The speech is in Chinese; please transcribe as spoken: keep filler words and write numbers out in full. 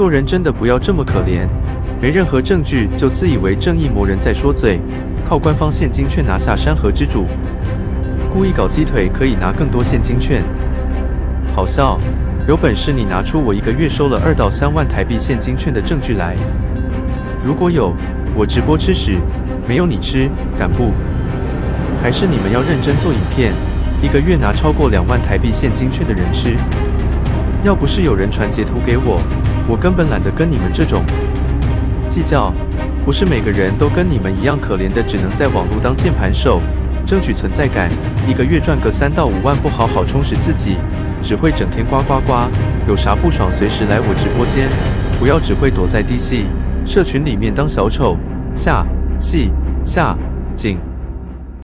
做人真的不要这么可怜，没任何证据就自以为正义魔人在说嘴，靠官方现金券拿下山河之主，故意搞鸡腿可以拿更多现金券。好笑，有本事你拿出我一个月收了二到三万台币现金券的证据来。如果有，我直播吃屎；没有你吃，敢不？还是你们要认真做影片，一个月拿超过两万台币现金券的人吃。 要不是有人传截图给我，我根本懒得跟你们这种计较。不是每个人都跟你们一样可怜的，只能在网络当键盘手，争取存在感，一个月赚个三到五万，不好好充实自己，只会整天呱呱呱。有啥不爽随时来我直播间，不要只会躲在D C社群里面当小丑。下戏下井。